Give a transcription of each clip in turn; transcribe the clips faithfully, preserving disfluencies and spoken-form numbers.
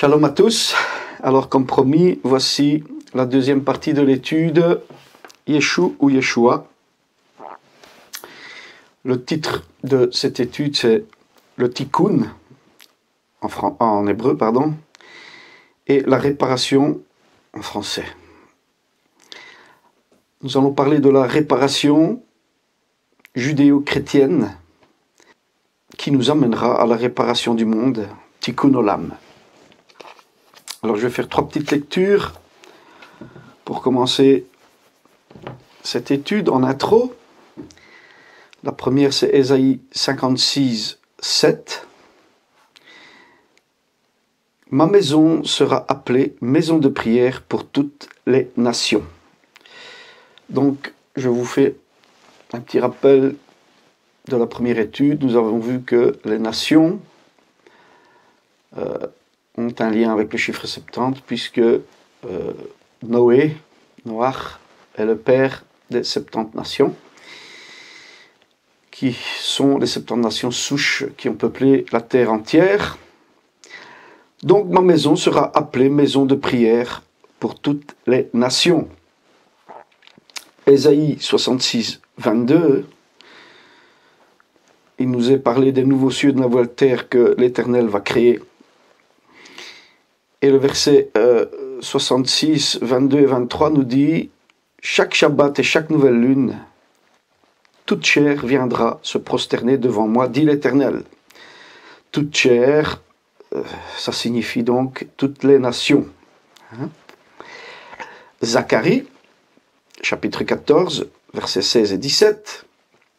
Shalom à tous. Alors comme promis, voici la deuxième partie de l'étude Yeshua ou Yeshua. Le titre de cette étude c'est le Tikkun en, fran... en hébreu pardon et la réparation en français. Nous allons parler de la réparation judéo-chrétienne qui nous amènera à la réparation du monde, Tikkun Olam. Alors je vais faire trois petites lectures pour commencer cette étude en intro. La première c'est Ésaïe cinquante-six, sept. « Ma maison sera appelée maison de prière pour toutes les nations. » Donc je vous fais un petit rappel de la première étude. Nous avons vu que les nations euh, ont un lien avec le chiffre soixante-dix, puisque euh, Noé, Noach, est le père des soixante-dix nations, qui sont les soixante-dix nations souches qui ont peuplé la terre entière. Donc ma maison sera appelée maison de prière pour toutes les nations. Ésaïe soixante-six, vingt-deux, il nous est parlé des nouveaux cieux, de la nouvelle terre que l'Éternel va créer. Et le verset euh, soixante-six, vingt-deux et vingt-trois nous dit « Chaque Shabbat et chaque nouvelle lune, toute chair viendra se prosterner devant moi, dit l'Éternel. » Toute chair, euh, ça signifie donc toutes les nations. Hein? Zacharie, chapitre quatorze, versets seize et dix-sept,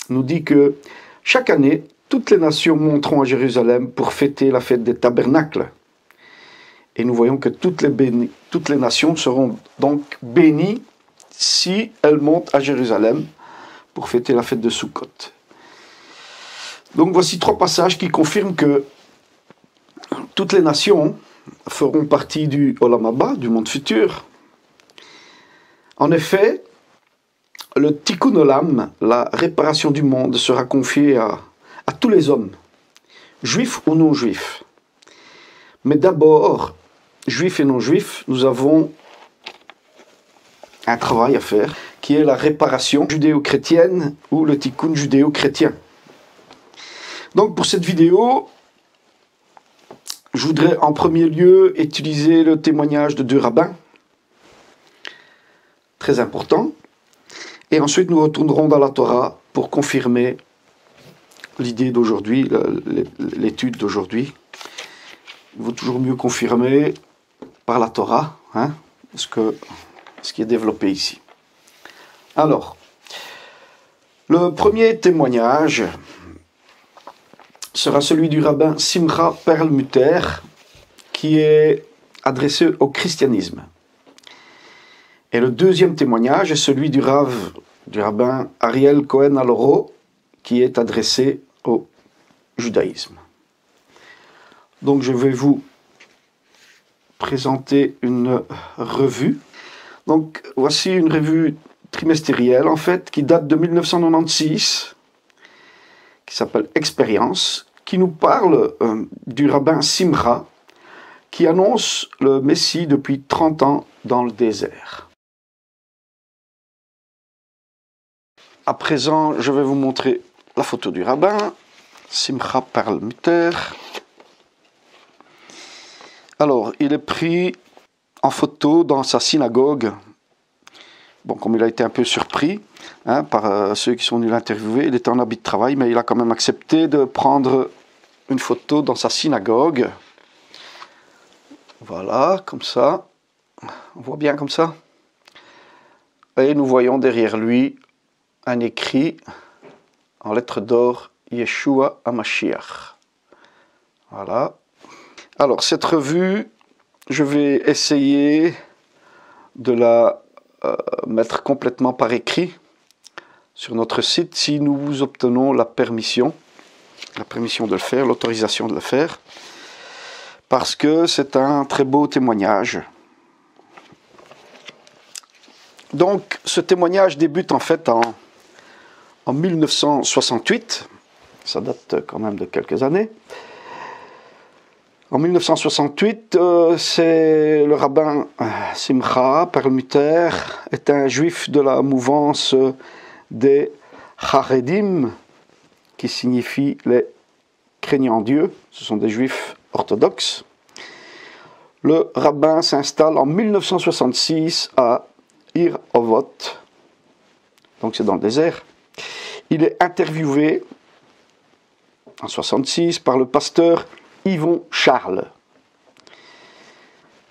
nous dit que chaque année, toutes les nations monteront à Jérusalem pour fêter la fête des tabernacles. Et nous voyons que toutes les, bénis, toutes les nations seront donc bénies si elles montent à Jérusalem pour fêter la fête de Sukkot. Donc voici trois passages qui confirment que toutes les nations feront partie du Olam Haba, du monde futur. En effet, le Tikkun Olam, la réparation du monde, sera confiée à, à tous les hommes, juifs ou non juifs. Mais d'abord, juifs et non juifs, nous avons un travail à faire, qui est la réparation judéo-chrétienne ou le Tikkun judéo-chrétien. Donc pour cette vidéo, je voudrais en premier lieu utiliser le témoignage de deux rabbins, très important. Et ensuite, nous retournerons dans la Torah pour confirmer l'idée d'aujourd'hui, l'étude d'aujourd'hui. Il vaut toujours mieux confirmer par la Torah, hein, ce, que, ce qui est développé ici. Alors, le premier témoignage sera celui du rabbin Simcha Perlmutter, qui est adressé au christianisme. Et le deuxième témoignage est celui du Rav, du rabbin Ariel Cohen Aloro, qui est adressé au judaïsme. Donc je vais vous présenter une revue. Donc voici une revue trimestrielle en fait, qui date de mille neuf cent quatre-vingt-seize, qui s'appelle Expérience, qui nous parle euh, du rabbin Simcha, qui annonce le Messie depuis trente ans dans le désert. À présent, je vais vous montrer la photo du rabbin, Simcha Perlmutter. Alors, il est pris en photo dans sa synagogue. Bon, comme il a été un peu surpris hein, par euh, ceux qui sont venus l'interviewer, il était en habit de travail, mais il a quand même accepté de prendre une photo dans sa synagogue. Voilà, comme ça. On voit bien comme ça. Et nous voyons derrière lui un écrit en lettres d'or, Yeshua HaMashiach. Voilà. Alors, cette revue, je vais essayer de la euh, mettre complètement par écrit sur notre site, si nous obtenons la permission, la permission de le faire, l'autorisation de le faire, parce que c'est un très beau témoignage. Donc, ce témoignage débute en fait en... en mille neuf cent soixante-huit, ça date quand même de quelques années, En mille neuf cent soixante-huit, euh, c'est le rabbin Simcha Perlmutter est un juif de la mouvance des Haredim, qui signifie les craignants Dieu. Ce sont des juifs orthodoxes. Le rabbin s'installe en mille neuf cent soixante-six à Ir Ovot, donc c'est dans le désert. Il est interviewé en mille neuf cent soixante-six par le pasteur Yvon Charles.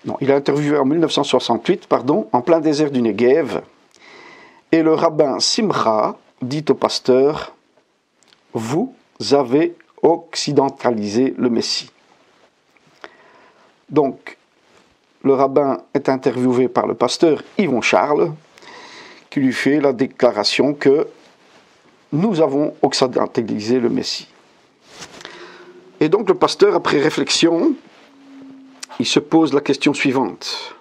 Non, il a interviewé en mille neuf cent soixante-huit, pardon, en plein désert du Néguev. Et le rabbin Simcha dit au pasteur: « Vous avez occidentalisé le Messie. » Donc, le rabbin est interviewé par le pasteur Yvon Charles, qui lui fait la déclaration que « Nous avons occidentalisé le Messie. » Et donc le pasteur, après réflexion, il se pose la question suivante: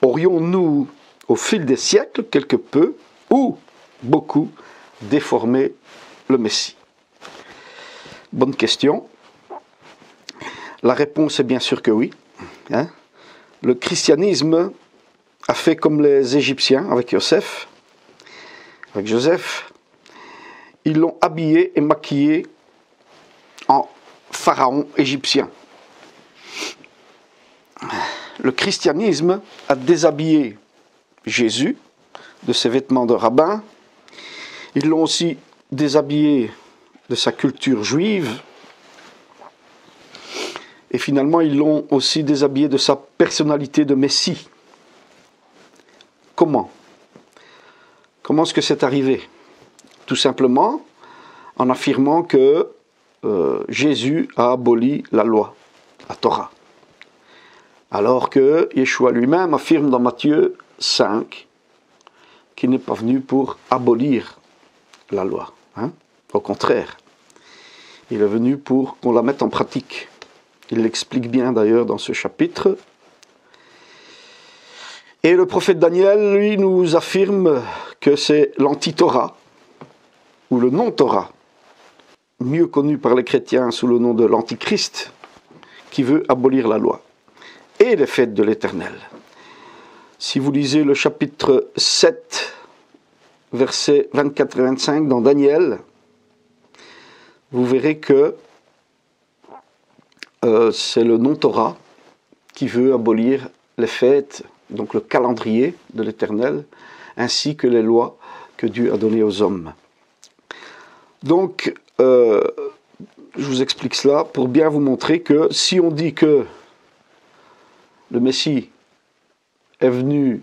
aurions-nous, au fil des siècles, quelque peu, ou beaucoup, déformé le Messie? Bonne question. La réponse est bien sûr que oui. Hein, le christianisme a fait comme les Égyptiens avec Yosef, avec Joseph. Ils l'ont habillé et maquillé en pharaon égyptien. Le christianisme a déshabillé Jésus de ses vêtements de rabbin. Ils l'ont aussi déshabillé de sa culture juive. Et finalement, ils l'ont aussi déshabillé de sa personnalité de Messie. Comment? Comment est-ce que c'est arrivé? Tout simplement en affirmant que Euh, Jésus a aboli la loi, la Torah. Alors que Yeshua lui-même affirme dans Matthieu cinq qu'il n'est pas venu pour abolir la loi. Hein? Au contraire, il est venu pour qu'on la mette en pratique. Il l'explique bien d'ailleurs dans ce chapitre. Et le prophète Daniel, lui, nous affirme que c'est l'anti-Torah ou le non-Torah, mieux connu par les chrétiens sous le nom de l'Antichrist, qui veut abolir la loi et les fêtes de l'Éternel. Si vous lisez le chapitre sept, versets vingt-quatre et vingt-cinq dans Daniel, vous verrez que euh, c'est le non-Torah qui veut abolir les fêtes, donc le calendrier de l'Éternel, ainsi que les lois que Dieu a données aux hommes. Donc, Euh, je vous explique cela pour bien vous montrer que si on dit que le Messie est venu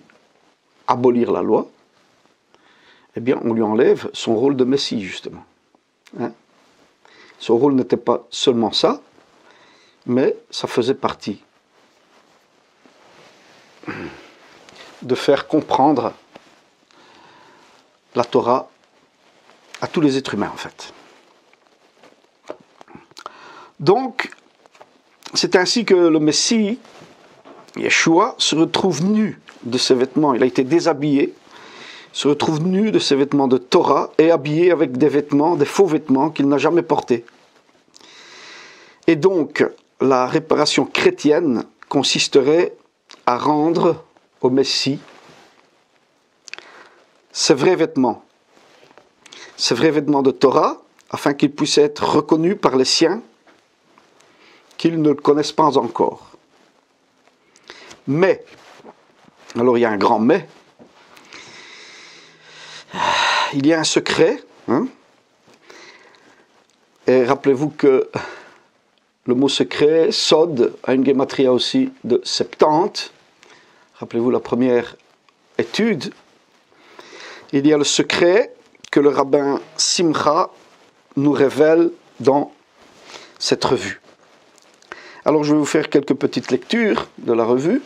abolir la loi, eh bien on lui enlève son rôle de Messie, justement. Hein? Son rôle n'était pas seulement ça, mais ça faisait partie de faire comprendre la Torah à tous les êtres humains, en fait. Donc, c'est ainsi que le Messie, Yeshua, se retrouve nu de ses vêtements. Il a été déshabillé, se retrouve nu de ses vêtements de Torah et habillé avec des vêtements, des faux vêtements qu'il n'a jamais portés. Et donc, la réparation chrétienne consisterait à rendre au Messie ses vrais vêtements, ses vrais vêtements de Torah, afin qu'il puisse être reconnu par les siens, qu'ils ne le connaissent pas encore. Mais, alors il y a un grand mais, il y a un secret, hein? Et rappelez-vous que le mot secret, sod, a une guématria aussi de soixante-dix, rappelez-vous la première étude, il y a le secret que le rabbin Simcha nous révèle dans cette revue. Alors je vais vous faire quelques petites lectures de la revue.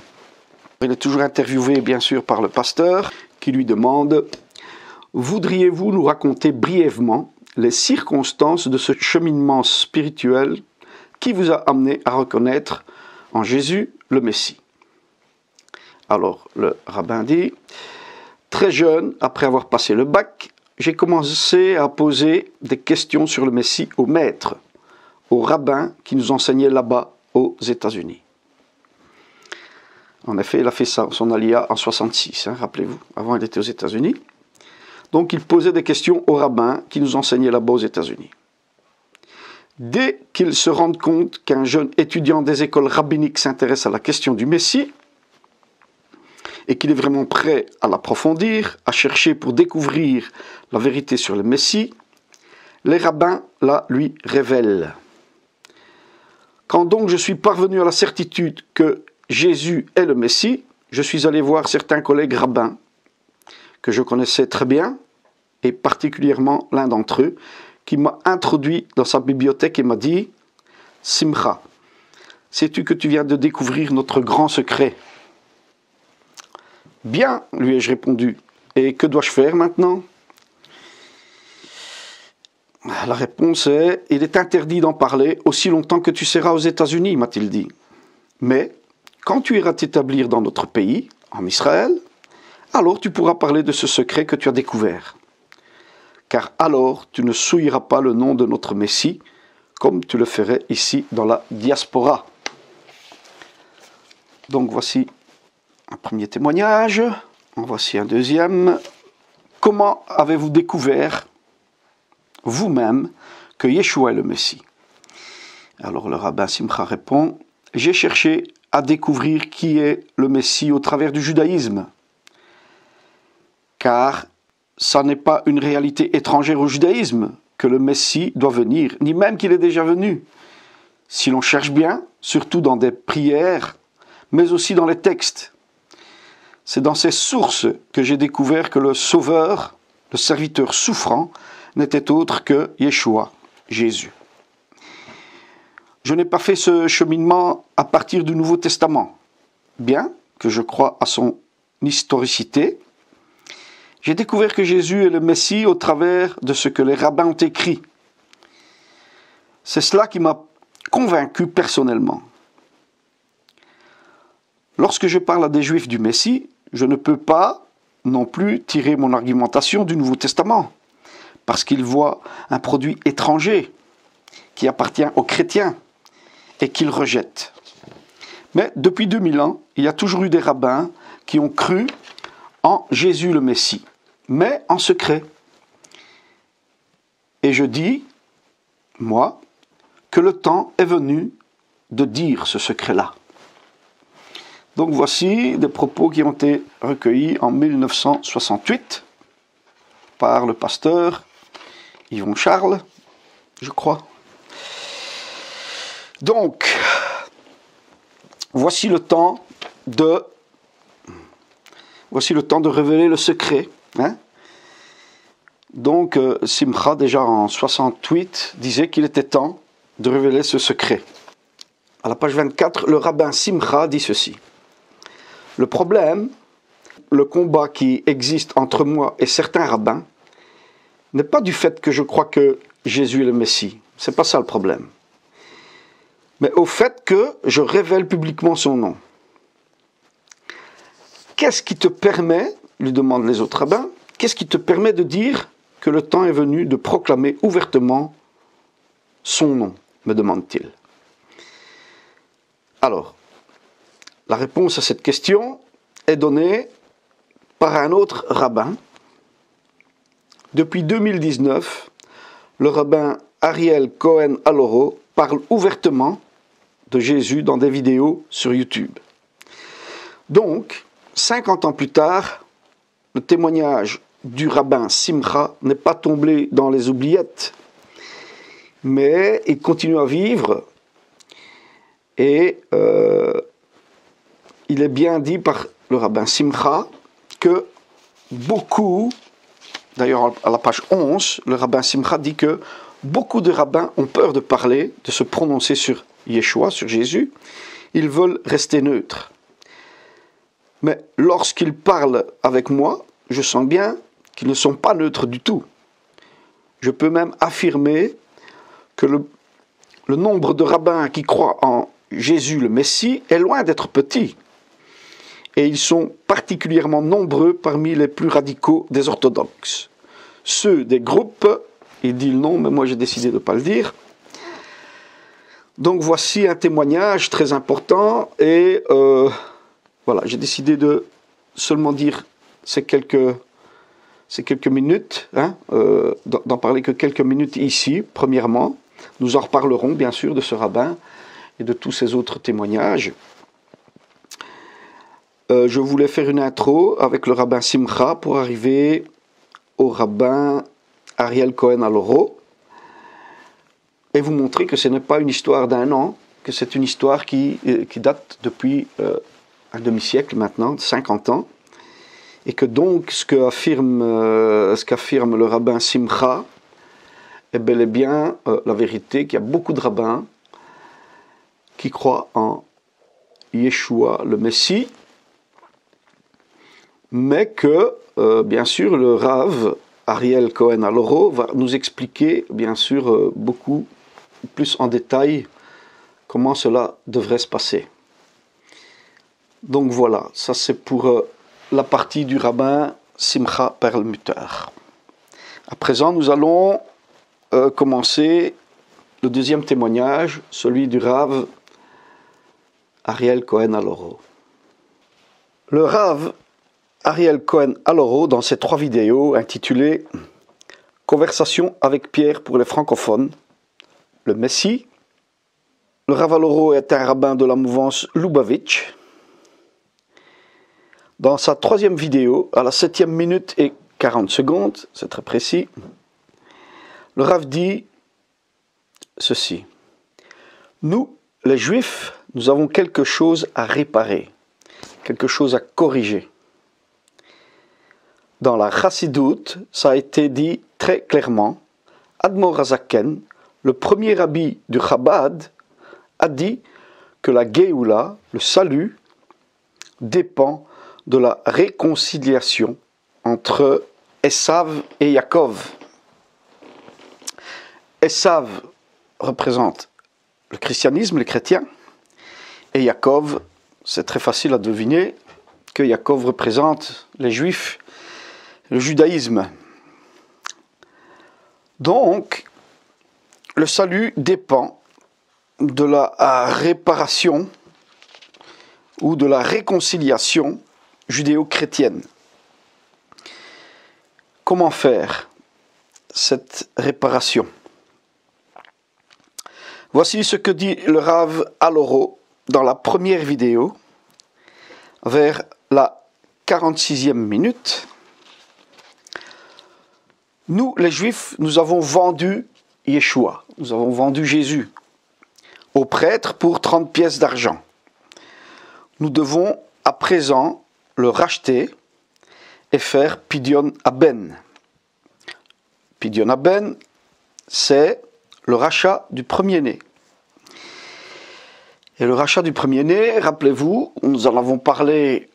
Il est toujours interviewé bien sûr par le pasteur qui lui demande: « Voudriez-vous nous raconter brièvement les circonstances de ce cheminement spirituel qui vous a amené à reconnaître en Jésus le Messie ?» Alors le rabbin dit: « Très jeune, après avoir passé le bac, j'ai commencé à poser des questions sur le Messie au maître, au rabbin qui nous enseignait là-bas aux États-Unis. En effet, il a fait ça, son alia en soixante-six, hein, rappelez-vous. Avant, il était aux États-Unis. Donc, il posait des questions aux rabbins qui nous enseignaient là-bas aux États-Unis. Dès qu'ils se rendent compte qu'un jeune étudiant des écoles rabbiniques s'intéresse à la question du Messie, et qu'il est vraiment prêt à l'approfondir, à chercher pour découvrir la vérité sur le Messie, les rabbins la lui révèlent. Quand donc je suis parvenu à la certitude que Jésus est le Messie, je suis allé voir certains collègues rabbins que je connaissais très bien, et particulièrement l'un d'entre eux, qui m'a introduit dans sa bibliothèque et m'a dit « Simcha, sais-tu que tu viens de découvrir notre grand secret ?» « Bien », lui ai-je répondu. « Et que dois-je faire maintenant ?» La réponse est « Il est interdit d'en parler aussi longtemps que tu seras aux États-Unis », m'a-t-il dit. « Mais quand tu iras t'établir dans notre pays, en Israël, alors tu pourras parler de ce secret que tu as découvert. Car alors tu ne souilleras pas le nom de notre Messie comme tu le ferais ici dans la diaspora. » Donc voici un premier témoignage, en voici un deuxième. Comment avez-vous découvert, vous-même, que Yeshua est le Messie? Alors le rabbin Simcha répond, « J'ai cherché à découvrir qui est le Messie au travers du judaïsme, car ça n'est pas une réalité étrangère au judaïsme que le Messie doit venir, ni même qu'il est déjà venu. Si l'on cherche bien, surtout dans des prières, mais aussi dans les textes, c'est dans ces sources que j'ai découvert que le sauveur, le serviteur souffrant, n'était autre que Yeshua, Jésus. Je n'ai pas fait ce cheminement à partir du Nouveau Testament. Bien que je croie à son historicité, j'ai découvert que Jésus est le Messie au travers de ce que les rabbins ont écrit. C'est cela qui m'a convaincu personnellement. Lorsque je parle à des Juifs du Messie, je ne peux pas non plus tirer mon argumentation du Nouveau Testament, parce qu'ils voient un produit étranger qui appartient aux chrétiens et qu'ils rejettent. Mais depuis deux mille ans, il y a toujours eu des rabbins qui ont cru en Jésus le Messie, mais en secret. Et je dis, moi, que le temps est venu de dire ce secret-là. Donc voici des propos qui ont été recueillis en mille neuf cent soixante-huit par le pasteur Yvon Charles, je crois. Donc, voici le temps de, voici le temps de révéler le secret. Hein? Donc, Simcha, déjà en soixante-huit, disait qu'il était temps de révéler ce secret. À la page vingt-quatre, le rabbin Simcha dit ceci. Le problème, le combat qui existe entre moi et certains rabbins, n'est pas du fait que je crois que Jésus est le Messie. C'est pas ça le problème. Mais au fait que je révèle publiquement son nom. Qu'est-ce qui te permet, lui demandent les autres rabbins, qu'est-ce qui te permet de dire que le temps est venu de proclamer ouvertement son nom, me demande-t-il. Alors, la réponse à cette question est donnée par un autre rabbin. Depuis deux mille dix-neuf, le rabbin Ariel Cohen Aloro parle ouvertement de Jésus dans des vidéos sur YouTube. Donc, cinquante ans plus tard, le témoignage du rabbin Simcha n'est pas tombé dans les oubliettes, mais il continue à vivre et... Euh, il est bien dit par le rabbin Simcha que beaucoup, d'ailleurs à la page onze, le rabbin Simcha dit que beaucoup de rabbins ont peur de parler, de se prononcer sur Yeshua, sur Jésus. Ils veulent rester neutres. Mais lorsqu'ils parlent avec moi, je sens bien qu'ils ne sont pas neutres du tout. Je peux même affirmer que le, le nombre de rabbins qui croient en Jésus le Messie est loin d'être petit. Et ils sont particulièrement nombreux parmi les plus radicaux des orthodoxes. Ceux des groupes, il dit le nom, mais moi j'ai décidé de ne pas le dire, Donc voici un témoignage très important et euh, voilà, j'ai décidé de seulement dire ces quelques, ces quelques minutes, hein, euh, d'en parler que quelques minutes ici, premièrement. Nous en reparlerons bien sûr de ce rabbin et de tous ces autres témoignages. Euh, je voulais faire une intro avec le rabbin Simcha pour arriver au rabbin Ariel Cohen Aloro et vous montrer que ce n'est pas une histoire d'un an, que c'est une histoire qui, qui date depuis euh, un demi-siècle maintenant, cinquante ans, et que donc ce qu'affirme euh, ce qu'affirme le rabbin Simcha est bel et bien euh, la vérité, qu'il y a beaucoup de rabbins qui croient en Yeshua, le Messie, mais que, euh, bien sûr, le Rav Ariel Cohen Aloro va nous expliquer, bien sûr, euh, beaucoup plus en détail comment cela devrait se passer. Donc voilà, ça c'est pour euh, la partie du rabbin Simcha Perlmutter. À présent, nous allons euh, commencer le deuxième témoignage, celui du Rav Ariel Cohen Aloro. Le Rav Ariel Cohen Aloro, dans ses trois vidéos intitulées « Conversation avec Pierre pour les francophones »,« Le Messie », »,« Le Rav Aloro est un rabbin de la mouvance Lubavitch ». Dans sa troisième vidéo, à la septième minute et quarante secondes, c'est très précis, le Rav dit ceci. « Nous, les Juifs, nous avons quelque chose à réparer, quelque chose à corriger. » Dans la Chassidoute, ça a été dit très clairement. Admor Hazaken, le premier rabbi du Chabad, a dit que la Géoula, le salut, dépend de la réconciliation entre Esav et Yaakov. Esav représente le christianisme, les chrétiens, et Yaakov, c'est très facile à deviner que Yaakov représente les juifs, le judaïsme. Donc, le salut dépend de la réparation ou de la réconciliation judéo-chrétienne. Comment faire cette réparation? Voici ce que dit le Rav Aloro dans la première vidéo, vers la quarante-sixième minute. Nous, les Juifs, nous avons vendu Yeshua, nous avons vendu Jésus aux prêtres pour trente pièces d'argent. Nous devons à présent le racheter et faire Pidyon Haben. Pidyon Haben, c'est le rachat du premier-né. Et le rachat du premier-né, rappelez-vous, nous en avons parlé,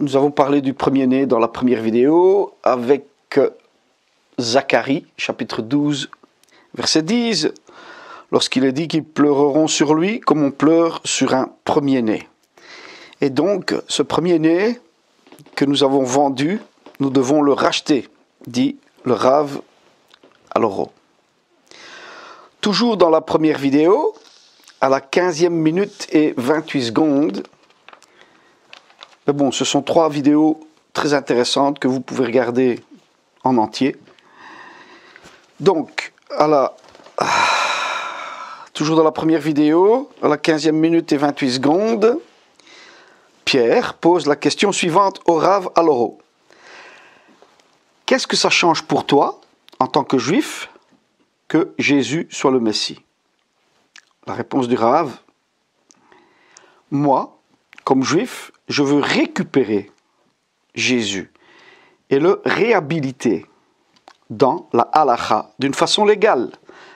nous avons parlé du premier-né dans la première vidéo avec Zacharie, chapitre douze, verset dix, lorsqu'il est dit qu'ils pleureront sur lui comme on pleure sur un premier-né. Et donc, ce premier-né que nous avons vendu, nous devons le racheter, dit le Rav Aloro. Toujours dans la première vidéo, à la quinzième minute et vingt-huit secondes, mais bon, ce sont trois vidéos très intéressantes que vous pouvez regarder en entier. Donc, à la, toujours dans la première vidéo, à la quinzième minute et vingt-huit secondes, Pierre pose la question suivante au Rav Aloro. Qu'est-ce que ça change pour toi, en tant que juif, que Jésus soit le Messie? La réponse du Rav. Moi, comme juif, je veux récupérer Jésus et le réhabiliter dans la halakha, d'une façon légale,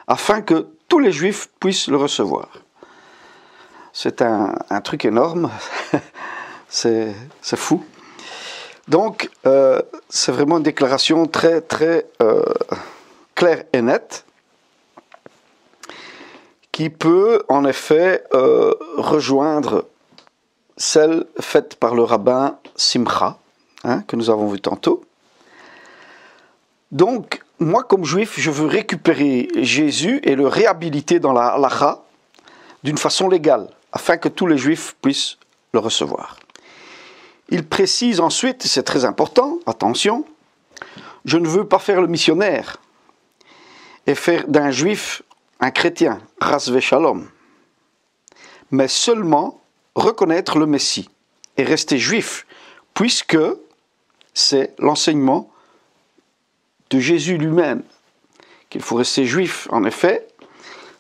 afin que tous les juifs puissent le recevoir. C'est un, un truc énorme, c'est fou. Donc, euh, c'est vraiment une déclaration très, très euh, claire et nette, qui peut, en effet, euh, rejoindre celle faite par le rabbin Simcha, hein, que nous avons vu tantôt. Donc, moi, comme juif, je veux récupérer Jésus et le réhabiliter dans la halakha d'une façon légale, afin que tous les Juifs puissent le recevoir. Il précise ensuite, c'est très important, attention, « Je ne veux pas faire le missionnaire et faire d'un Juif un chrétien, ras vechalom, mais seulement reconnaître le Messie et rester Juif, puisque c'est l'enseignement de Jésus lui-même, qu'il faut rester Juif, en effet. »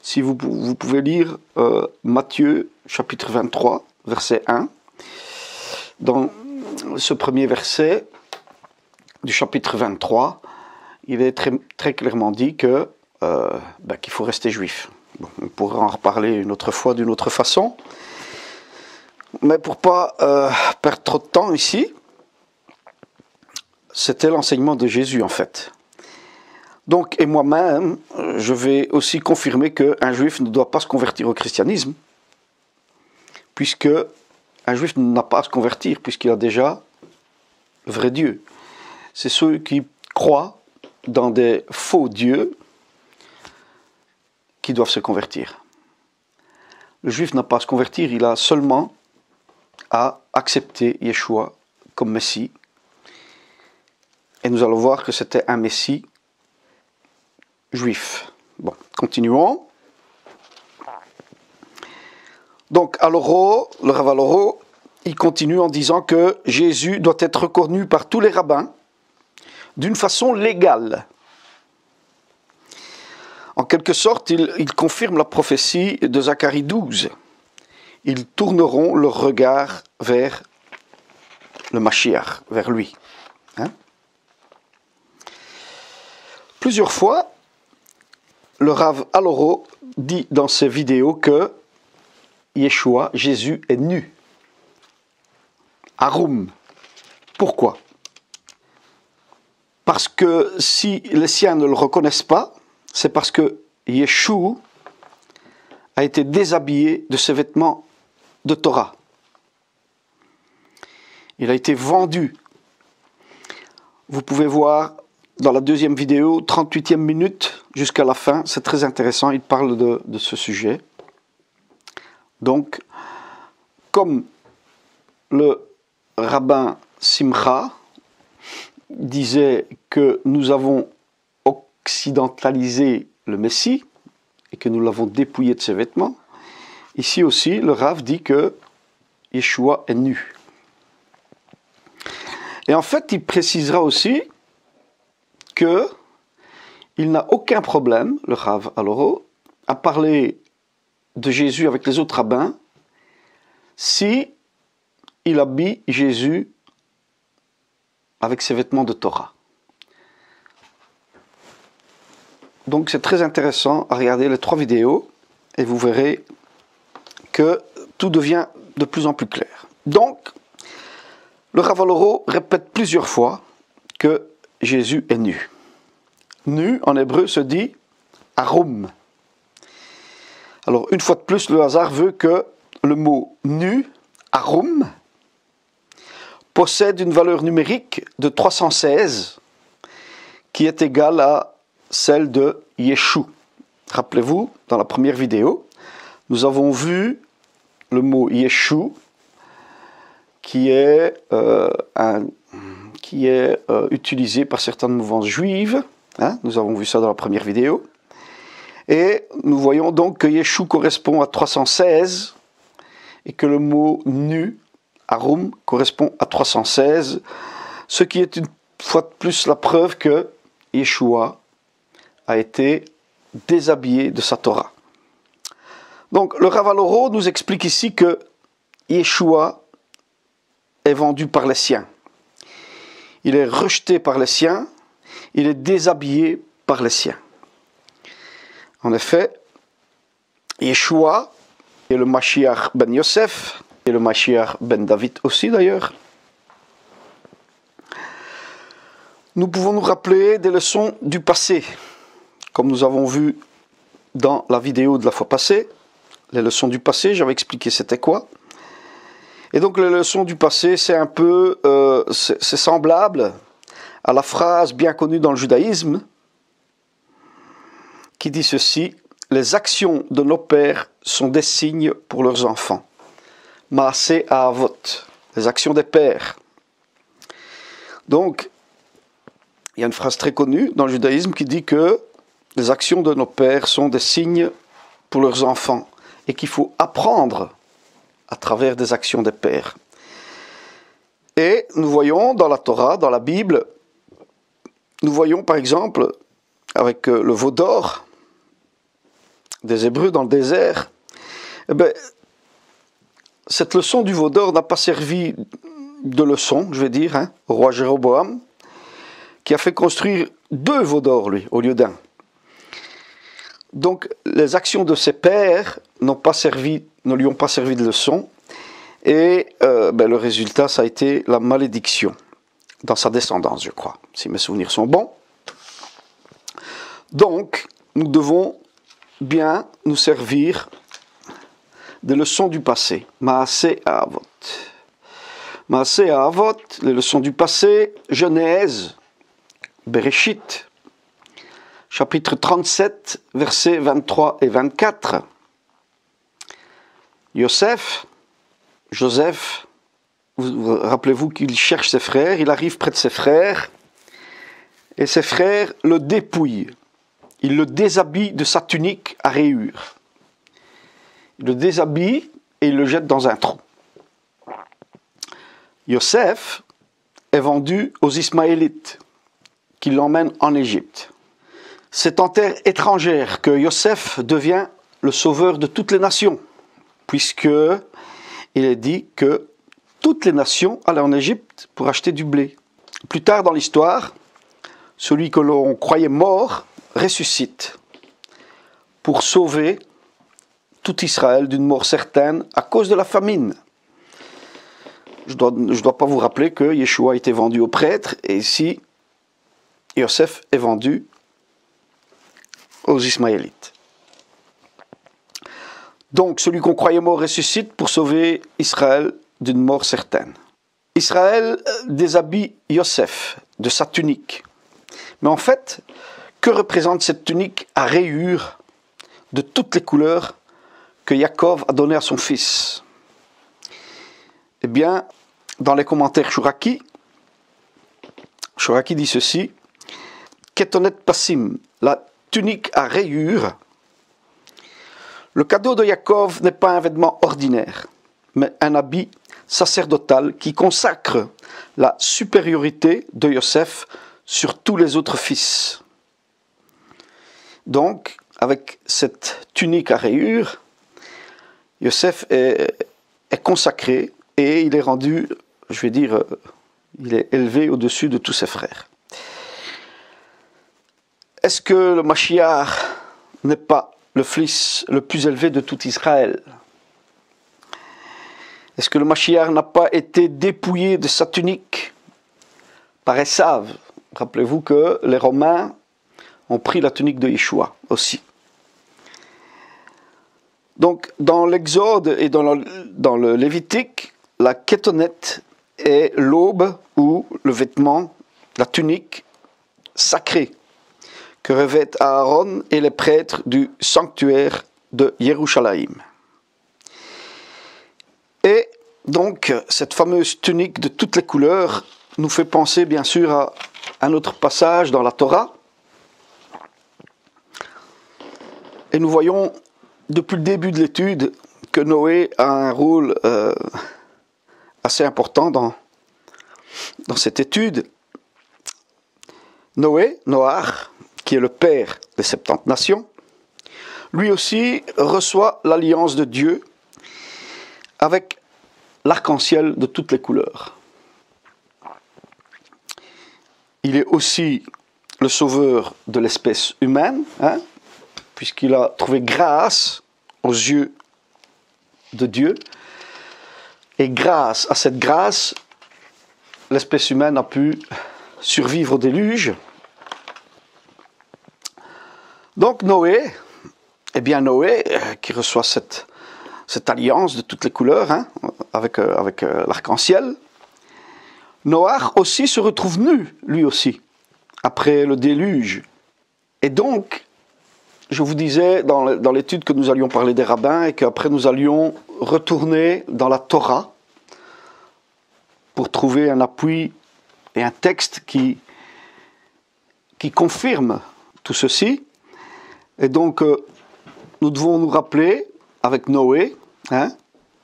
Si vous, vous pouvez lire euh, Matthieu, chapitre vingt-trois, verset un, dans ce premier verset du chapitre vingt-trois, il est très, très clairement dit que, euh, bah, qu'il faut rester juif. Bon, on pourra en reparler une autre fois, d'une autre façon. Mais pour ne pas euh, perdre trop de temps ici, c'était l'enseignement de Jésus, en fait. Donc, et moi-même, je vais aussi confirmer qu'un juif ne doit pas se convertir au christianisme, puisque un juif n'a pas à se convertir, puisqu'il a déjà le vrai Dieu. C'est ceux qui croient dans des faux dieux qui doivent se convertir. Le juif n'a pas à se convertir, il a seulement à accepter Yeshua comme Messie. Et nous allons voir que c'était un Messie juif. Bon, continuons. Donc, Aloro, le Rav Aloro, il continue en disant que Jésus doit être reconnu par tous les rabbins d'une façon légale. En quelque sorte, il, il confirme la prophétie de Zacharie douze. Ils tourneront leur regard vers le Mashiach, vers lui. Hein? Plusieurs fois, le Rav Aloro dit dans ses vidéos que Yeshua, Jésus, est nu. Arum. Pourquoi? Parce que si les siens ne le reconnaissent pas, c'est parce que Yeshua a été déshabillé de ses vêtements de Torah. Il a été vendu. Vous pouvez voir dans la deuxième vidéo, trente-huitième minute, jusqu'à la fin, c'est très intéressant, il parle de, de ce sujet. Donc, comme le rabbin Simcha disait que nous avons occidentalisé le Messie et que nous l'avons dépouillé de ses vêtements, ici aussi, le Rav dit que Yeshua est nu. Et en fait, il précisera aussi qu'il n'a aucun problème, le Rav Aloro, à parler de Jésus avec les autres rabbins si il habille Jésus avec ses vêtements de Torah. Donc c'est très intéressant à regarder les trois vidéos et vous verrez que tout devient de plus en plus clair. Donc, le Rav Aloro répète plusieurs fois que Jésus est nu. Nu, en hébreu, se dit arum. Alors, une fois de plus, le hasard veut que le mot nu, arum, possède une valeur numérique de trois cent seize, qui est égale à celle de Yeshua. Rappelez-vous, dans la première vidéo, nous avons vu le mot Yeshua, qui est euh, un... qui est euh, utilisé par certaines mouvances juives. Hein, nous avons vu ça dans la première vidéo. Et nous voyons donc que Yeshua correspond à trois cent seize et que le mot nu, arum, correspond à trois cent seize, ce qui est une fois de plus la preuve que Yeshua a été déshabillé de sa Torah. Donc le Rav Aloro nous explique ici que Yeshua est vendu par les siens. Il est rejeté par les siens, il est déshabillé par les siens. En effet, Yeshua et le Mashiach ben Yosef, et le Mashiach ben David aussi d'ailleurs, nous pouvons nous rappeler des leçons du passé, comme nous avons vu dans la vidéo de la fois passée. Les leçons du passé, j'avais expliqué c'était quoi. Et donc les leçons du passé, c'est un peu, euh, c'est semblable à la phrase bien connue dans le judaïsme qui dit ceci: les actions de nos pères sont des signes pour leurs enfants. Maaseh Ahavot, les actions des pères. Donc, il y a une phrase très connue dans le judaïsme qui dit que les actions de nos pères sont des signes pour leurs enfants et qu'il faut apprendre à travers des actions des pères. Et nous voyons dans la Torah, dans la Bible, nous voyons par exemple avec le veau d'or des Hébreux dans le désert, eh bien, cette leçon du veau d'or n'a pas servi de leçon, je vais dire, hein, au roi Jéroboam, qui a fait construire deux veaux d'or, lui, au lieu d'un. Donc les actions de ses pères n'ont pas servi, ne lui ont pas servi de leçon, et euh, ben, le résultat, ça a été la malédiction dans sa descendance, je crois, si mes souvenirs sont bons. Donc, nous devons bien nous servir des leçons du passé. Maaseh Ahavot. Maaseh Ahavot, les leçons du passé, Genèse, Bereshit, chapitre trente-sept, versets vingt-trois et vingt-quatre. Yosef, Joseph, rappelez-vous qu'il cherche ses frères, il arrive près de ses frères, et ses frères le dépouillent. Il le déshabille de sa tunique à rayures. Il le déshabille et il le jette dans un trou. Yosef est vendu aux Ismaélites, qui l'emmènent en Égypte. C'est en terre étrangère que Yosef devient le sauveur de toutes les nations, puisque il est dit que toutes les nations allaient en Égypte pour acheter du blé. Plus tard dans l'histoire, celui que l'on croyait mort ressuscite pour sauver tout Israël d'une mort certaine à cause de la famine. Je ne dois, je dois pas vous rappeler que Yeshua a été vendu aux prêtres et ici, Yosef est vendu aux Ismaélites. Donc, celui qu'on croyait mort ressuscite pour sauver Israël d'une mort certaine. Israël déshabille Yosef de sa tunique. Mais en fait, que représente cette tunique à rayures de toutes les couleurs que Yaakov a donnée à son fils? Eh bien, dans les commentaires Chouraqui, Chouraqui dit ceci, « Ketonet Passim, la tunique à rayures, le cadeau de Yaakov n'est pas un vêtement ordinaire, mais un habit sacerdotal qui consacre la supériorité de Yosef sur tous les autres fils. » Donc, avec cette tunique à rayures, Yosef est, est consacré et il est rendu, je vais dire, il est élevé au-dessus de tous ses frères. Est-ce que le Mashiach n'est pas le fils le plus élevé de tout Israël? Est-ce que le Mashiach n'a pas été dépouillé de sa tunique par Eusèbe? Rappelez-vous que les Romains ont pris la tunique de Yeshua aussi. Donc, dans l'Exode et dans le, dans le Lévitique, la kétonette est l'aube ou le vêtement, la tunique sacrée que revêtent Aaron et les prêtres du sanctuaire de Yerushalayim. Et donc, cette fameuse tunique de toutes les couleurs nous fait penser, bien sûr, à un autre passage dans la Torah. Et nous voyons, depuis le début de l'étude, que Noé a un rôle euh, assez important dans, dans cette étude. Noé, Noach, qui est le père des soixante-dix nations, lui aussi reçoit l'alliance de Dieu avec l'arc-en-ciel de toutes les couleurs. Il est aussi le sauveur de l'espèce humaine, hein, puisqu'il a trouvé grâce aux yeux de Dieu. Et grâce à cette grâce, l'espèce humaine a pu survivre au déluge. Donc Noé, eh bien Noé, qui reçoit cette, cette alliance de toutes les couleurs, hein, avec, avec euh, l'arc-en-ciel, Noach aussi se retrouve nu, lui aussi, après le déluge. Et donc, je vous disais dans l'étude que nous allions parler des rabbins et qu'après nous allions retourner dans la Torah pour trouver un appui et un texte qui, qui confirme tout ceci. Et donc, euh, nous devons nous rappeler, avec Noé, hein,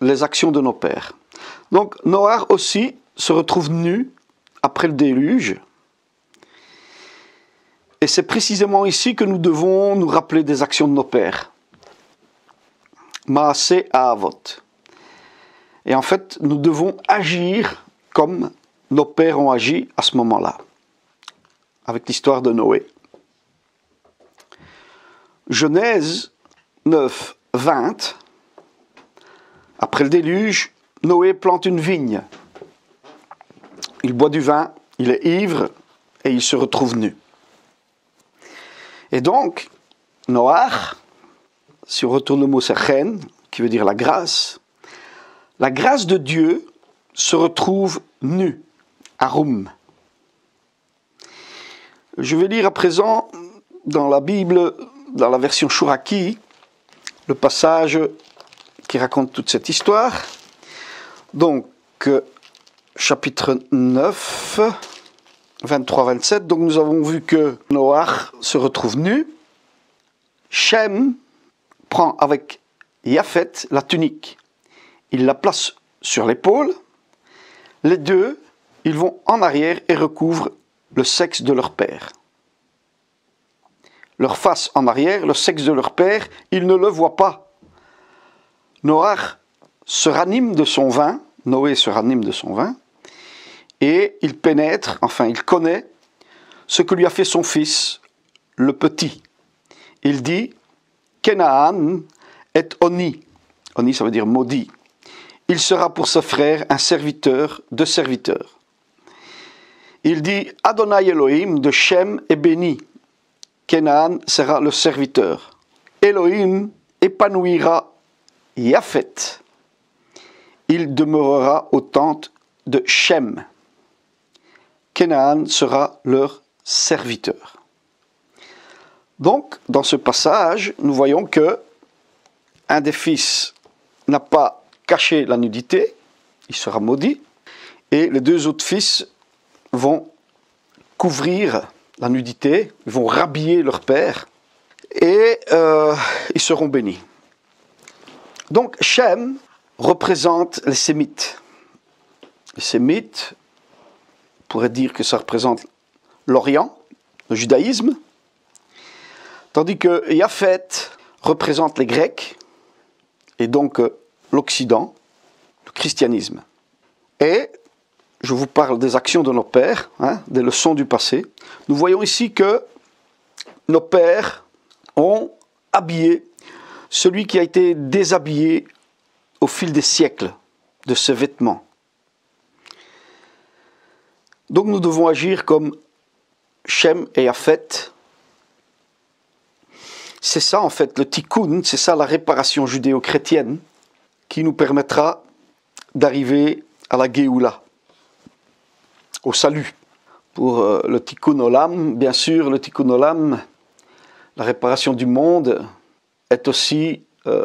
les actions de nos pères. Donc, Noé aussi se retrouve nu après le déluge. Et c'est précisément ici que nous devons nous rappeler des actions de nos pères. Maaseh Avot. Et en fait, nous devons agir comme nos pères ont agi à ce moment-là, avec l'histoire de Noé. Genèse neuf, vingt. Après le déluge, Noé plante une vigne. Il boit du vin, il est ivre et il se retrouve nu. Et donc, Noach, si on retourne le mot Sachen, qui veut dire la grâce, la grâce de Dieu se retrouve nue, Arum. Je vais lire à présent dans la Bible, dans la version Chouraqui, le passage qui raconte toute cette histoire. Donc, chapitre neuf... vingt-trois à vingt-sept, donc nous avons vu que Noach se retrouve nu. Shem prend avec Yafet la tunique. Il la place sur l'épaule. Les deux, ils vont en arrière et recouvrent le sexe de leur père. Leur face en arrière, le sexe de leur père, ils ne le voient pas. Noach se ranime de son vin, Noé se ranime de son vin, et il pénètre, enfin il connaît, ce que lui a fait son fils, le petit. Il dit, « Kenaan est Oni ». Oni, ça veut dire « maudit ». Il sera pour ce frère un serviteur de serviteurs. Il dit, « Adonaï Elohim de Shem est béni. Kenaan sera le serviteur. Elohim épanouira Yafet. Il demeurera aux tentes de Shem. » Kenaan sera leur serviteur. Donc, dans ce passage, nous voyons que un des fils n'a pas caché la nudité, il sera maudit, et les deux autres fils vont couvrir la nudité, ils vont rhabiller leur père, et euh, ils seront bénis. Donc, Shem représente les Sémites. Les Sémites, on pourrait dire que ça représente l'Orient, le judaïsme, tandis que Yafet représente les Grecs, et donc l'Occident, le christianisme. Et, je vous parle des actions de nos pères, hein, des leçons du passé, nous voyons ici que nos pères ont habillé celui qui a été déshabillé au fil des siècles de ses vêtements. Donc nous devons agir comme Shem et Yafet. C'est ça en fait, le tikkun, c'est ça la réparation judéo-chrétienne qui nous permettra d'arriver à la Géoula, au salut. Pour euh, le Tikkun Olam, bien sûr, le Tikkun Olam, la réparation du monde est aussi euh,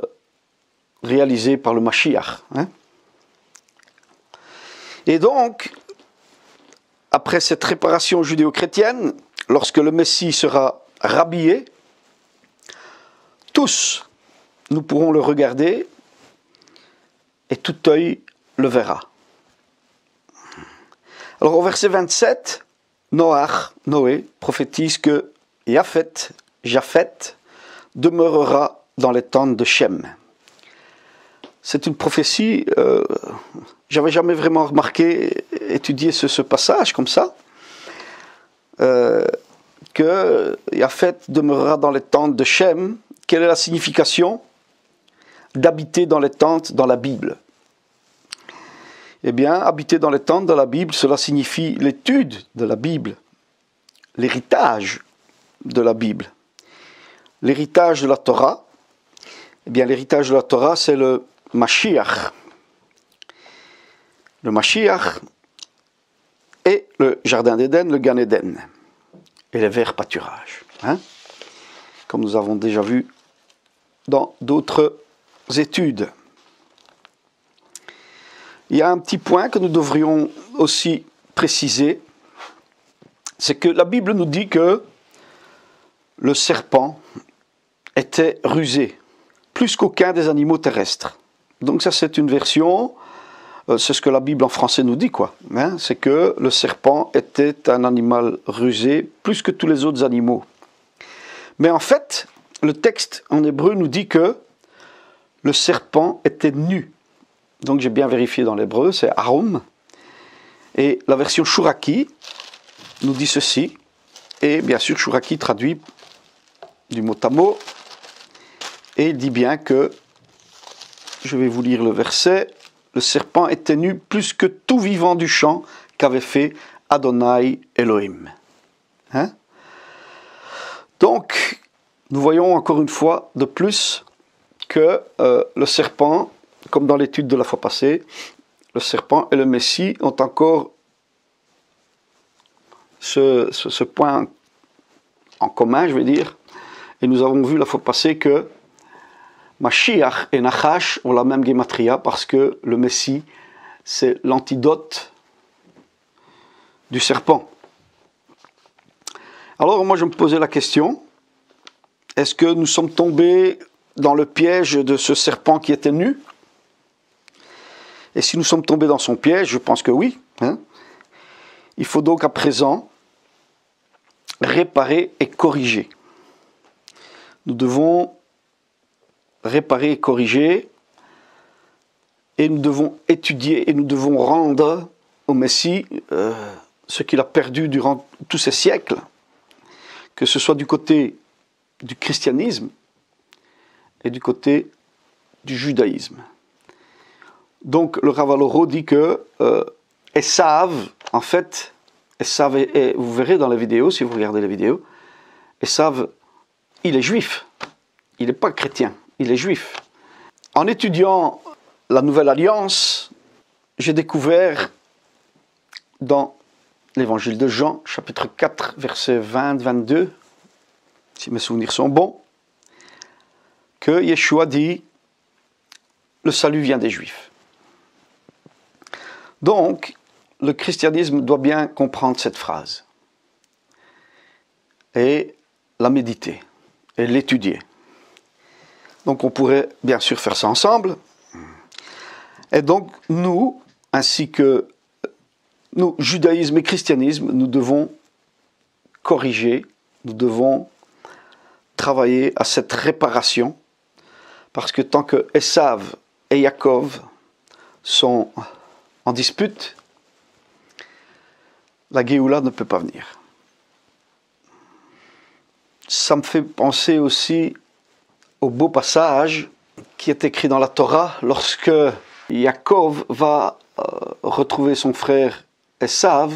réalisée par le Mashiach. Hein? Et donc, après cette réparation judéo-chrétienne, lorsque le Messie sera rhabillé, tous nous pourrons le regarder et tout œil le verra. Alors au verset vingt-sept, Noach, Noé, prophétise que Yafet, Jafet, demeurera dans les tentes de Shem. C'est une prophétie, euh, j'avais jamais vraiment remarqué, étudié ce, ce passage comme ça, euh, que Yafet demeurera dans les tentes de Shem. Quelle est la signification d'habiter dans les tentes dans la Bible? Eh bien, habiter dans les tentes dans la Bible, cela signifie l'étude de la Bible, l'héritage de la Bible, l'héritage de la Torah. Eh bien, l'héritage de la Torah, c'est le Mashiach. Le Mashiach et le jardin d'Éden, le Ganéden. Et les verts pâturages. Hein? comme nous avons déjà vu dans d'autres études. Il y a un petit point que nous devrions aussi préciser, c'est que la Bible nous dit que le serpent était rusé, plus qu'aucun des animaux terrestres. Donc ça c'est une version, euh, c'est ce que la Bible en français nous dit, quoi. Hein, c'est que le serpent était un animal rusé, plus que tous les autres animaux. Mais en fait, le texte en hébreu nous dit que le serpent était nu. Donc j'ai bien vérifié dans l'hébreu, c'est Arum. Et la version Chouraqui nous dit ceci. Et bien sûr, Chouraqui traduit du mot à mot. Et il dit bien que, je vais vous lire le verset, le serpent était nu plus que tout vivant du champ qu'avait fait Adonaï Elohim. Hein? Donc, nous voyons encore une fois de plus que euh, le serpent, comme dans l'étude de la fois passée, le serpent et le Messie ont encore ce, ce, ce point en commun, je vais dire. Et nous avons vu la fois passée que Mashiach et Nachach ont la même guématria parce que le Messie, c'est l'antidote du serpent. Alors moi je me posais la question, est-ce que nous sommes tombés dans le piège de ce serpent qui était nu? Et si nous sommes tombés dans son piège, je pense que oui. Hein, il faut donc à présent réparer et corriger. Nous devons réparer et corriger, et nous devons étudier, et nous devons rendre au Messie euh, ce qu'il a perdu durant tous ces siècles, que ce soit du côté du christianisme et du côté du judaïsme. Donc le Rav Aloro dit que euh, Esav, en fait, Esav, et, et vous verrez dans la vidéo, si vous regardez la vidéo, Esav, il est juif, il n'est pas chrétien. Il est juif. En étudiant la Nouvelle Alliance, j'ai découvert dans l'Évangile de Jean, chapitre quatre, versets vingt à vingt-deux, si mes souvenirs sont bons, que Yeshua dit « Le salut vient des Juifs ». Donc, le christianisme doit bien comprendre cette phrase et la méditer et l'étudier. Donc on pourrait bien sûr faire ça ensemble. Et donc nous, ainsi que nous, judaïsme et christianisme, nous devons corriger, nous devons travailler à cette réparation, parce que tant que Esav et Yaakov sont en dispute, la Géoula ne peut pas venir. Ça me fait penser aussi au beau passage qui est écrit dans la Torah lorsque Yaakov va euh, retrouver son frère Esav.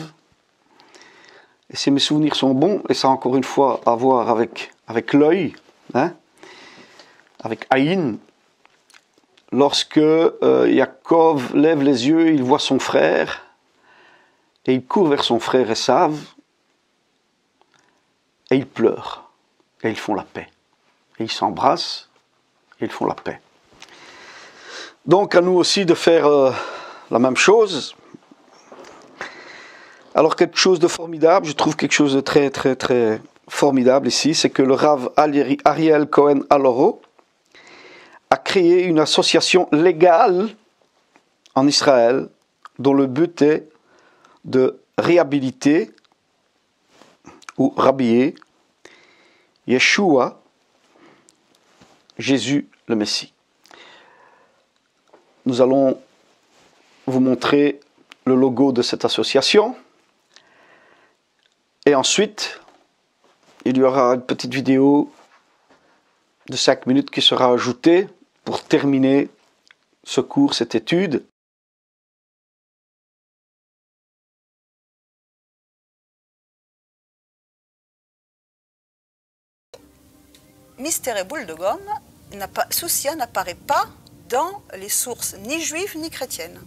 Et si mes souvenirs sont bons, et ça a encore une fois à voir avec, avec l'œil, hein, avec Aïn, lorsque euh, Yaakov lève les yeux, il voit son frère, et il court vers son frère Esav, et ils pleurent, et ils font la paix. Et ils s'embrassent, et ils font la paix. Donc à nous aussi de faire euh, la même chose. Alors quelque chose de formidable, je trouve quelque chose de très très très formidable ici, c'est que le Rav Ariel Cohen Aloro a créé une association légale en Israël, dont le but est de réhabiliter ou rhabiller Yeshua, Jésus le Messie. Nous allons vous montrer le logo de cette association. Et ensuite, il y aura une petite vidéo de cinq minutes qui sera ajoutée pour terminer ce cours, cette étude. Mystère et boule de gomme, Soussia n'apparaît pas dans les sources ni juives ni chrétiennes.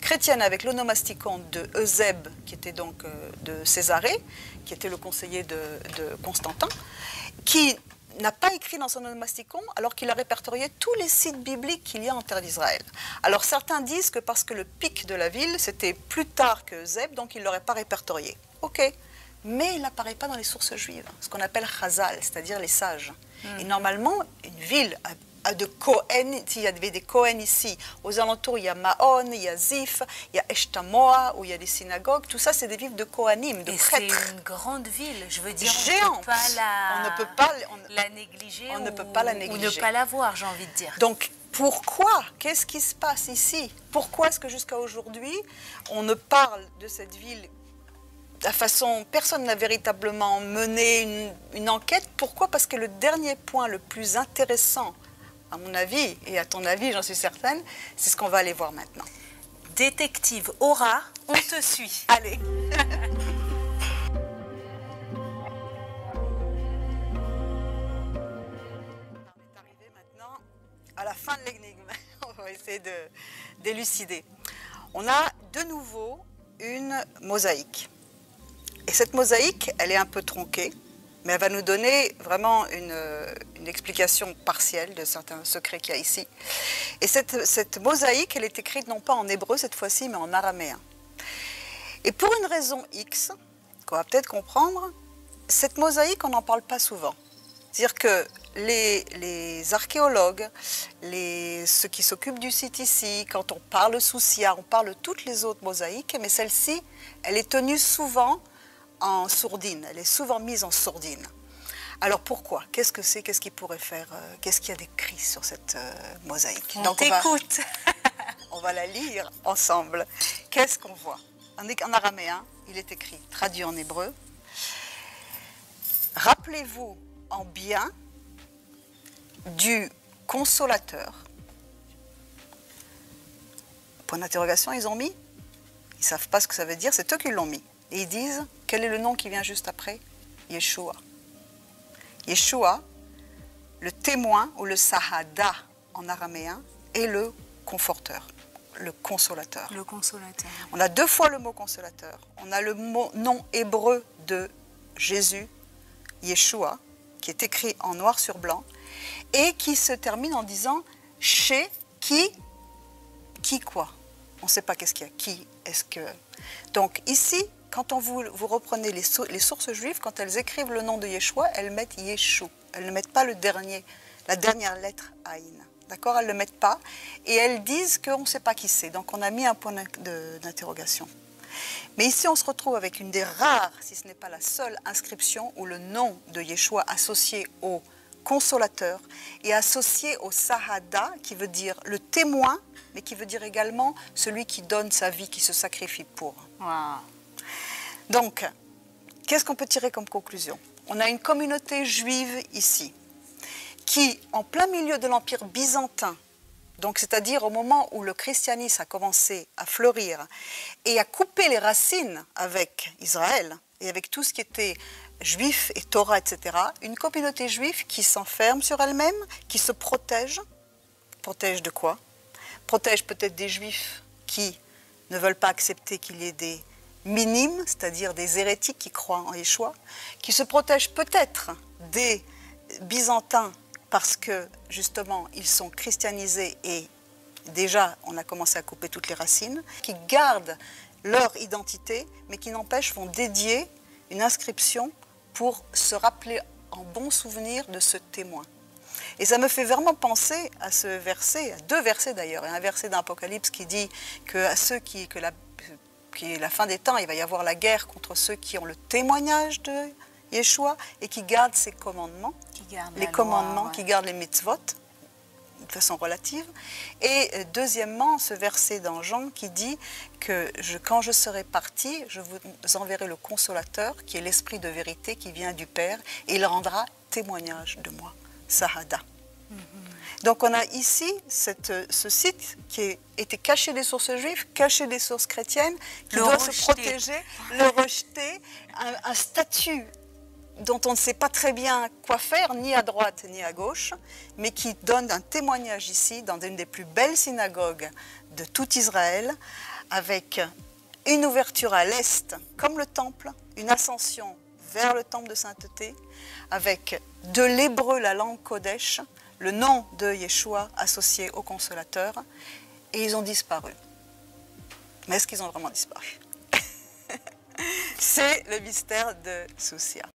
Chrétienne avec l'onomasticon de Eusèbe, qui était donc de Césarée, qui était le conseiller de, de Constantin, qui n'a pas écrit dans son onomasticon alors qu'il a répertorié tous les sites bibliques qu'il y a en terre d'Israël. Alors certains disent que parce que le pic de la ville, c'était plus tard que Eusèbe, donc il ne l'aurait pas répertorié. Ok, mais il n'apparaît pas dans les sources juives, ce qu'on appelle Chazal, c'est-à-dire les sages. Mmh. Et normalement, une ville a de Kohen, s'il y avait des Kohen ici, aux alentours il y a Mahon, il y a Zif, il y a Eshtamoa, où il y a des synagogues, tout ça c'est des villes de Kohanim, de et prêtres. C'est une grande ville, je veux dire, géante. On ne peut pas la, on ne peut pas, on, la négliger, on ou, ne peut pas la négliger. Ou ne pas la voir, j'ai envie de dire. Donc, pourquoi? Qu'est-ce qui se passe ici? Pourquoi est-ce que jusqu'à aujourd'hui, on ne parle de cette ville la façon, personne n'a véritablement mené une, une enquête. Pourquoi? Parce que le dernier point le plus intéressant, à mon avis, et à ton avis, j'en suis certaine, c'est ce qu'on va aller voir maintenant. Détective Aura, on te suit. Allez. On est arrivé maintenant à la fin de l'énigme. On va essayer de d'élucider. On a de nouveau une mosaïque. Et cette mosaïque, elle est un peu tronquée, mais elle va nous donner vraiment une, une explication partielle de certains secrets qu'il y a ici. Et cette, cette mosaïque, elle est écrite non pas en hébreu cette fois-ci, mais en araméen. Et pour une raison X, qu'on va peut-être comprendre, cette mosaïque, on n'en parle pas souvent. C'est-à-dire que les, les archéologues, les, ceux qui s'occupent du site ici, quand on parle Soussia, on parle toutes les autres mosaïques, mais celle-ci, elle est tenue souvent en sourdine, elle est souvent mise en sourdine. Alors pourquoi? Qu'est-ce que c'est? Qu'est-ce qui pourrait faire? Qu'est-ce qu'il y a d'écrit sur cette euh, mosaïque? On t'écoute. On, on va la lire ensemble. Qu'est-ce qu'on voit? En, en araméen, il est écrit, traduit en hébreu. Rappelez-vous en bien du consolateur. Point d'interrogation, ils ont mis? Ils ne savent pas ce que ça veut dire, c'est eux qui l'ont mis. Et ils disent, quel est le nom qui vient juste après? Yeshua. Yeshua, le témoin ou le sahada en araméen, et le conforteur, le consolateur. Le consolateur. On a deux fois le mot consolateur. On a le mot, nom hébreu de Jésus, Yeshua, qui est écrit en noir sur blanc, et qui se termine en disant chez qui, qui quoi? On ne sait pas qu'est-ce qu'il y a. Qui est-ce que... Donc ici... Quand on vous, vous reprenez les, sou, les sources juives, quand elles écrivent le nom de Yeshua, elles mettent Yeshou. Elles ne mettent pas le dernier, la dernière lettre Aïn. D'accord? Elles ne le mettent pas. Et elles disent qu'on ne sait pas qui c'est. Donc on a mis un point d'interrogation. Mais ici, on se retrouve avec une des rares, si ce n'est pas la seule inscription, où le nom de Yeshua associé au consolateur et associé au Sahada, qui veut dire le témoin, mais qui veut dire également celui qui donne sa vie, qui se sacrifie pour. Waouh! Donc, qu'est-ce qu'on peut tirer comme conclusion? On a une communauté juive ici, qui, en plein milieu de l'Empire byzantin, donc c'est-à-dire au moment où le christianisme a commencé à fleurir et à couper les racines avec Israël et avec tout ce qui était juif et Torah, et cetera, une communauté juive qui s'enferme sur elle-même, qui se protège. Protège de quoi? Protège peut-être des juifs qui ne veulent pas accepter qu'il y ait des minimes, c'est-à-dire des hérétiques qui croient en Yeshua, qui se protègent peut-être des Byzantins parce que, justement, ils sont christianisés et déjà, on a commencé à couper toutes les racines, qui gardent leur identité, mais qui n'empêche vont dédier une inscription pour se rappeler en bon souvenir de ce témoin. Et ça me fait vraiment penser à ce verset, à deux versets d'ailleurs, un verset d'Apocalypse qui dit que à ceux qui... que la qui est la fin des temps, il va y avoir la guerre contre ceux qui ont le témoignage de Yeshua et qui gardent ses commandements, qui gardent les commandements, loi, ouais. qui gardent les mitzvot, de façon relative. Et deuxièmement, ce verset dans Jean qui dit que je, quand je serai parti, je vous enverrai le consolateur, qui est l'esprit de vérité qui vient du Père, et il rendra témoignage de moi, Sahada. Donc on a ici cette, ce site qui était caché des sources juives, caché des sources chrétiennes, qui le doit rejeter. se protéger, le rejeter, un, un statut dont on ne sait pas très bien quoi faire, ni à droite ni à gauche, mais qui donne un témoignage ici, dans une des plus belles synagogues de tout Israël, avec une ouverture à l'est, comme le temple, une ascension vers le temple de sainteté, avec de l'hébreu, la langue Kodesh, le nom de Yeshua associé au Consolateur, et ils ont disparu. Mais est-ce qu'ils ont vraiment disparu? C'est le mystère de Soussia.